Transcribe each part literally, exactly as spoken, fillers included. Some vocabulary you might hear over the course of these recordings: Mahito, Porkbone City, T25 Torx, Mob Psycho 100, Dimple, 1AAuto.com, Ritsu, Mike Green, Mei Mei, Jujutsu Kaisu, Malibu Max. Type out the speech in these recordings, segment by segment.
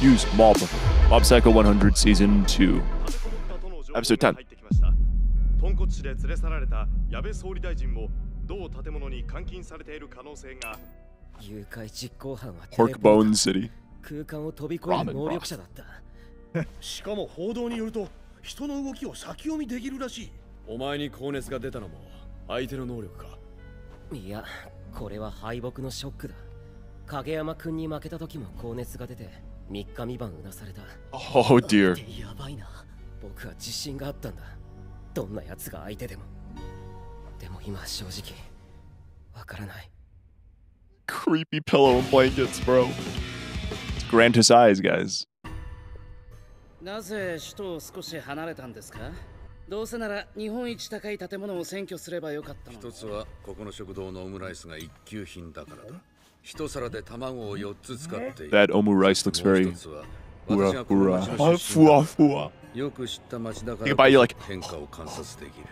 Use Mob Mob Psycho one hundred Season two Episode ten. 豚骨師で連れ去られた矢部総理大臣も同建物に監禁されている可能性が。誘拐実行犯は Porkbone City 空間を飛び越える能力者だった。しかも報道によると人の動きを先読みできるらしい。お前に高熱が出たのも相手の能力か。いや、これは敗北のショックだ。影山君に負けた時も高熱が出てみっか未満うなされた。Oh dear。やばいな。僕は自信があったんだ。どんな奴が相手でも。でも今正直わからない。Creepy pillow and blankets, bro. Grant his eyes, guys. なぜ首都を少し離れたんですか？どうせなら日本一高い建物を占拠すればよかったの。一つはここの食堂のオムライスが一級品だからだ。一皿で卵をよっつ使っている。That omurice looks very hura hura. ふわふわ。よく知った町だから変化を観察できる。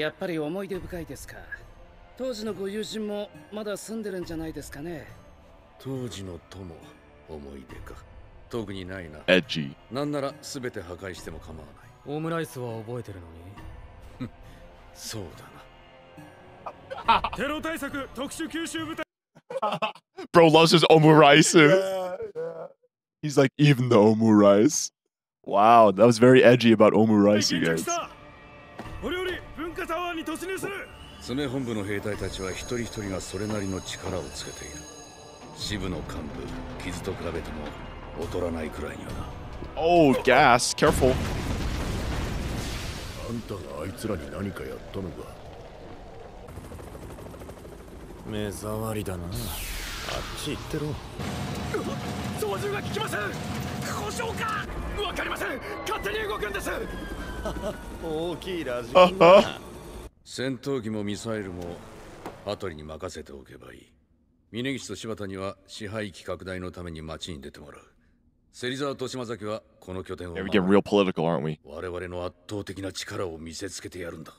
やっぱり思い出深いですか。当時のご友人もまだ住んでるんじゃないですかね。当時の友、思い出か。特にないな。エッジ。なんなら全て破壊しても構わない。オムライスは覚えてるのに。そうだな。テロ対策特殊吸収部隊。Bro loves his omurice. He's like even the omurice. Wow, that was very edgy about omurice, you guys. お料理文化タワーに突入する。爪本部の兵隊たちは一人一人がそれなりの力をつけている。支部の幹部、傷と比べても劣らないくらいにはな。Oh, gas! Careful! あんたがあいつらに何かやったのか。目障りだな。あっち行ってろ。操縦が効きません。故障か。わかりません。勝手に動くんです。大きいラジオだ。戦闘機もミサイルも羽鳥に任せておけばいい。峯岸と柴田には支配機拡大のために町に出てもらう。芹沢と島崎はこの拠点を守る。我々の圧倒的な力を見せつけてやるんだ。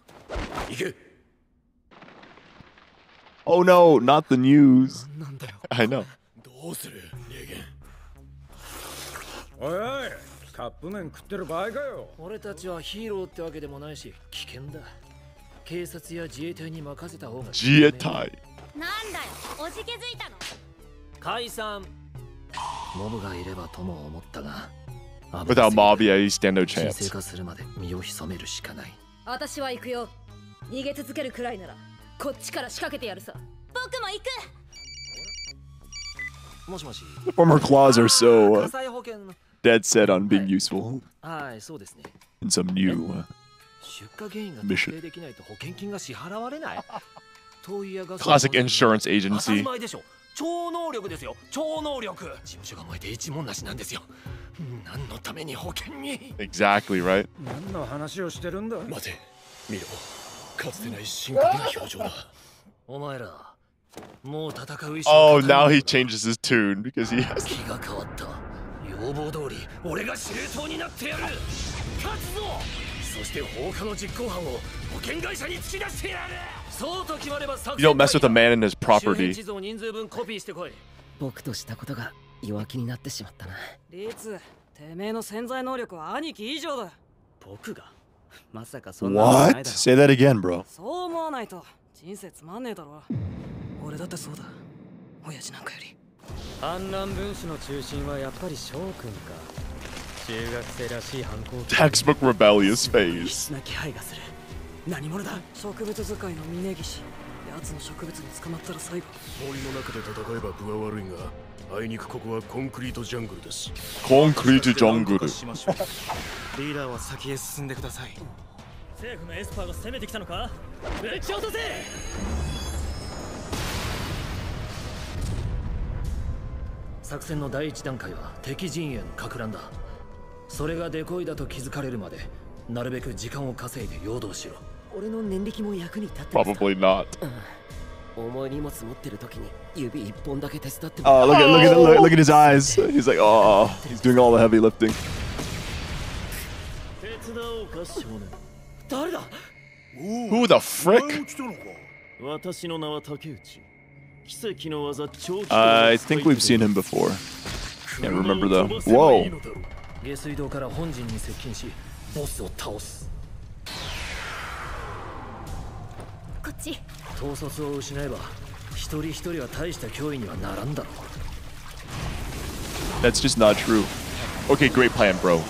行け。 Oh no, not the news. I know. どうする？逃げん。おいおい、カップ麺食ってる場合かよ。俺たちはヒーローってわけでもないし、危険だ。警察や自衛隊に任せた方が。自衛隊。なんだよ、おじけづいたの。解散。モブがいればとも思ったが、Without Mob, yeah, you stand no chance。生活するまで身を潜めるしかない。私は行くよ。逃げ続けるくらいなら、こっちから仕掛けてやるさ。僕も行く。もしもし。Former claws are so dead set on being useful in some new.Classic insurance agency. Exactly right. Oh, now he changes his tune because he has. You don't mess with a man and his property. What? Say that again, bro. Textbook rebellious phase. Concrete jungle.それがデコイだと気づかれるまで、なるべく時間を稼いで陽動しろ。俺の年力も役に立ってる。Probably not. 重い荷物持ってる時に指一本だけ手伝ってもらう。Oh, look at look at look at his eyes. He's like, oh, he's doing all the heavy lifting. 手伝おうか少年。誰だ ？Who the frick? 私の名は竹内。奇跡の技超。I think we've seen him before. can't remember though. Whoa! That's just not true. Okay, great plan, bro.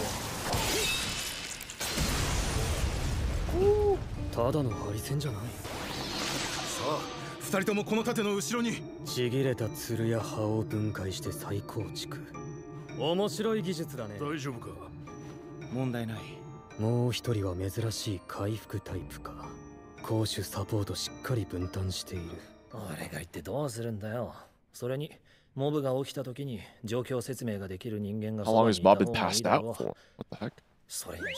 Two of them are behind this tree. Broken twigs and leaves are separated to rebuild. Interesting technique. Okay. No problem. Another one is a unique recovery type. Core support is properly divided. What do I say? What do I do? And mob is happened when the situation can be explained. How long has Mob been passed out for? What the heck? That is, this is really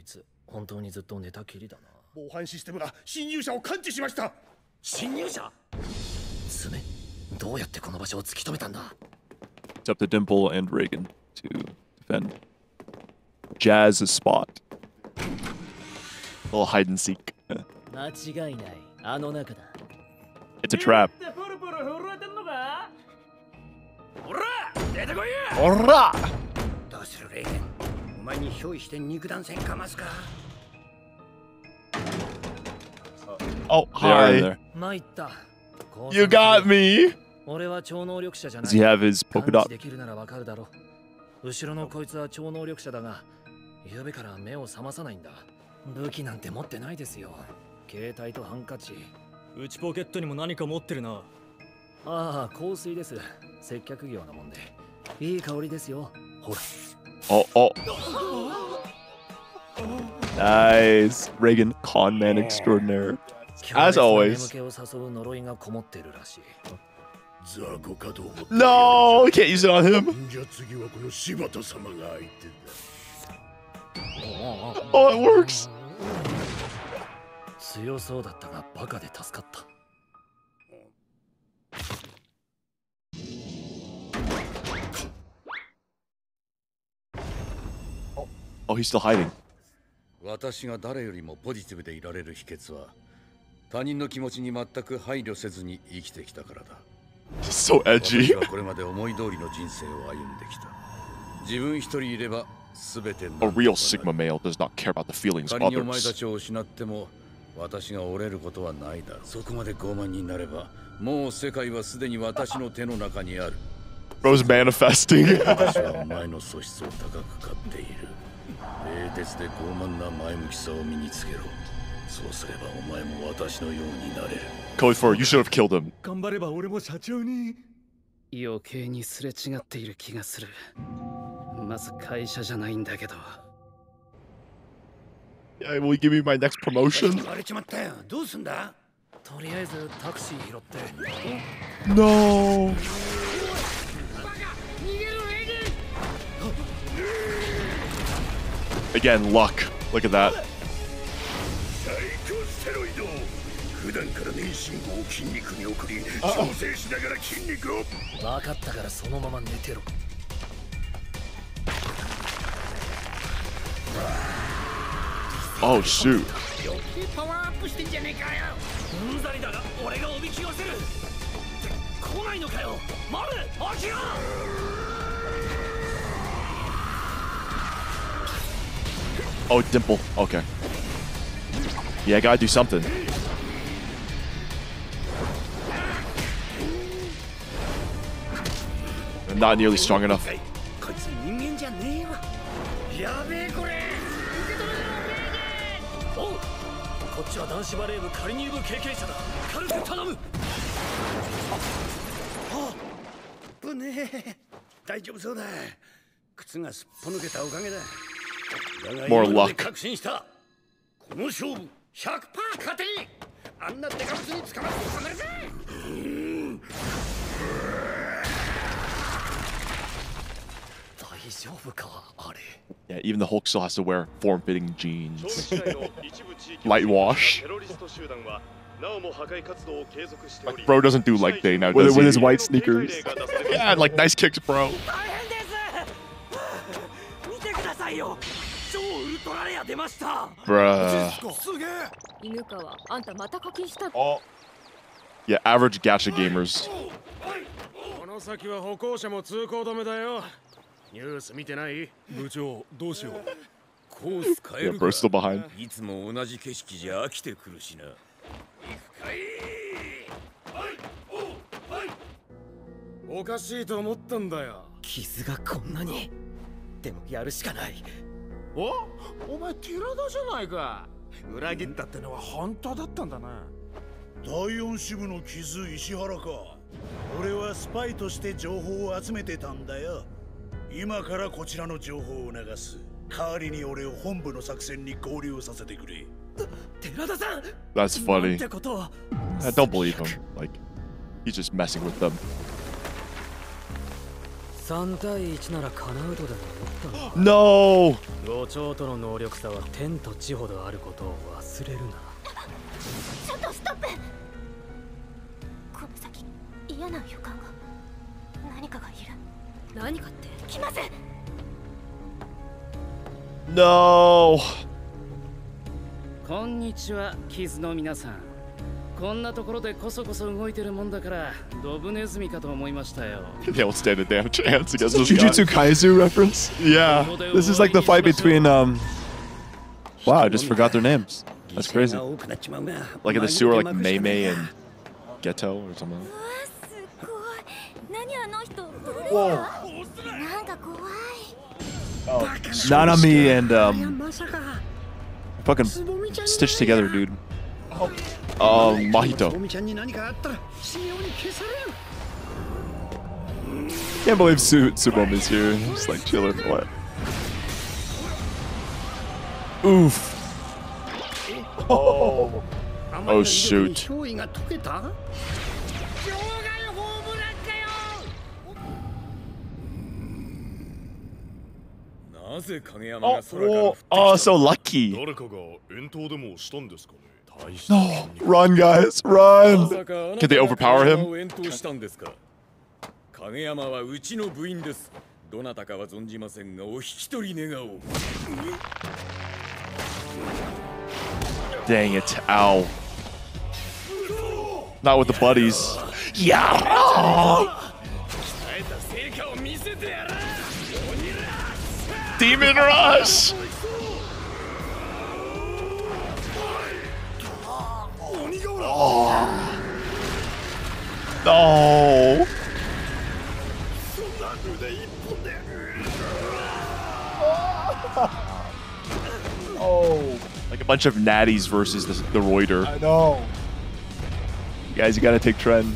a sleep. The system is detecting intruders. I detected. 侵入者。爪。どうやってこの場所を突き止めたんだ。It's up to Dimple and Reagan to defend. Jazz's spot. Little hide and seek. 間違いない。あの中だ。It's a trap. ポロポロ震えてんのか？おら、出てこいよ。おら。どうするレイケン。お前に憑依して肉弾戦かますか。 Oh, hi. You got me. Does he have his polka dot? Oh, oh. Nice. Reagan, con man extraordinaire. As always. No, can't use it on him. Oh, it works. Oh, oh, he's still hiding. 私が誰よりもポジティブでいられる秘訣は他人の気持ちに全く配慮せずに生きてきたからだ。So edgy。私はこれまで思い通りの人生を歩んできた。自分一人いれば全て。A real Sigma male does not care about the feelings of others。他人お前たちを失っても私が折れることはないだろう。そこまで傲慢になればもう世界はすでに私の手の中にある。Bro's manifesting。私はお前の素質を高く買っている。 冷徹で傲慢な前向きさを身につけろ。そうすればお前も私のようになれる。Code for you should have killed him。頑張れば俺も社長に。余計にすれ違っている気がする。まず会社じゃないんだけど。Yeah, will you give me my next promotion? 割れちまったよ。どうすんだ？とりあえずタクシー拾って。No。 Again, luck. Look at that. Uh-oh. Oh, shoot. Oh, Dimple. Okay. Yeah, I gotta do something. I'm not nearly strong enough. More luck. Yeah, even the Hulk still has to wear form-fitting jeans. Light wash. Like, bro doesn't do like day now, does he? With his white sneakers. Yeah, like nice kicks, bro. Bruh. Oh. Yeah, average gacha gamers. Yeah, bro's still behind. That's funny. I don't believe him. Like, he's just messing with them. No! No! こんにちは、キズの皆さん。こんなところでこそこそ動いてるもんだから、ドブネズミかと思いましたよ。They all stand a damn chance against this guy. Jujutsu Kaisu reference? Yeah. This is like the fight between um. Wow, I just forgot their names. That's crazy. Like in the sewer, like Mei Mei and Ghetto or something. Whoa. Oh, Nanami and um, fucking stitched together, dude. Oh, uh, Mahito. Can't believe Tsubom is here. Just like chilling. What? Oof. Oh. Oh shoot. Oh, oh, oh, so lucky. No, run, guys, run. Can they overpower him? Dang it, ow. Not with the buddies. Yeah. Oh. Demon Rush! Oh. No! Oh! Like a bunch of natties versus the, the Reuter. I know. You guys, you gotta take trend.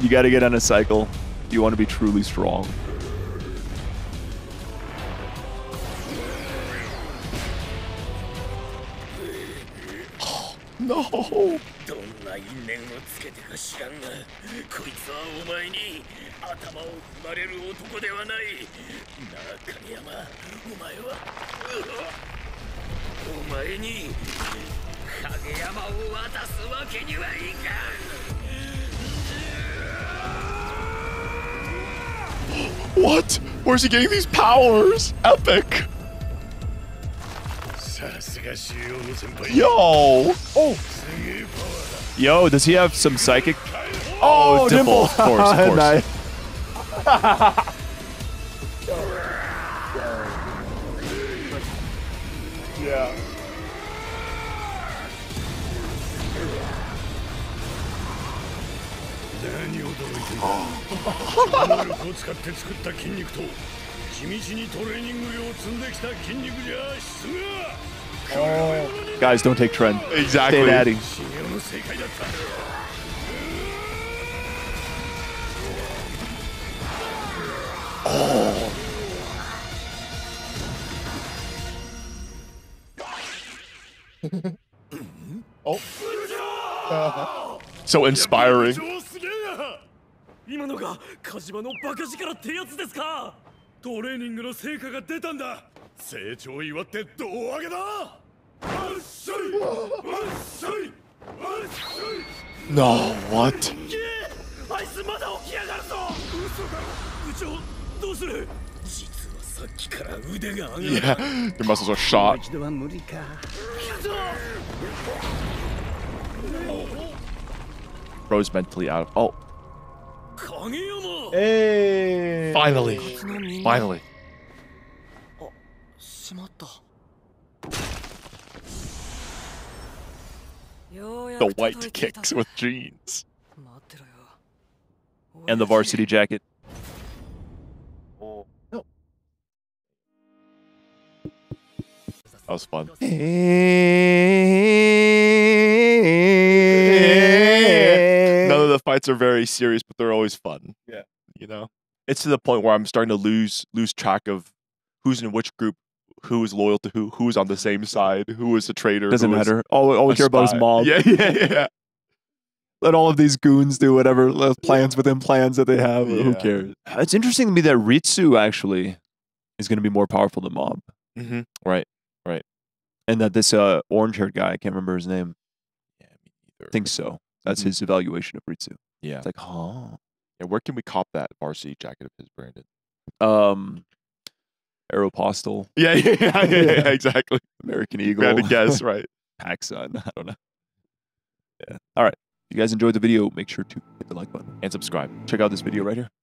You gotta get on a cycle. You want to be truly strong. No. What? Where's he getting these powers? Epic. Yo! Oh! Yo, does he have some psychic? Oh, oh Dimple. Dimple! Of course, of course. Nice. Yeah. Oh. Guys, don't take trend. Exactly. Stay natty. Oh. Oh. So inspiring. No, what? Yeah, your muscles are shot. grows mentally out of. Oh. Hey! Finally. Finally. The white kicks with jeans. And the varsity jacket. Oh. No. That was fun. None of the fights are very serious, but they're always fun. Yeah. You know? It's to the point where I'm starting to lose lose track of who's in which group, who is loyal to who, who's on the same side, who is a traitor. Doesn't matter. All, all we care about is Mob. Yeah, yeah, yeah. Let all of these goons do whatever plans within plans that they have. Yeah. Who cares? It's interesting to me that Ritsu actually is going to be more powerful than Mob. Mm-hmm. Right, right. And that this uh, orange-haired guy, I can't remember his name. Yeah, me either. I think so. That's mm-hmm. his evaluation of Ritsu. Yeah. It's like, huh. Yeah, where can we cop that varsity jacket of his, Brandon? Um... Aeropostale. Yeah, yeah, yeah, yeah, yeah, exactly. American Eagle. I had to guess, right? PacSun. I don't know. Yeah. All right. If you guys enjoyed the video, make sure to hit the like button and subscribe. Check out this video right here.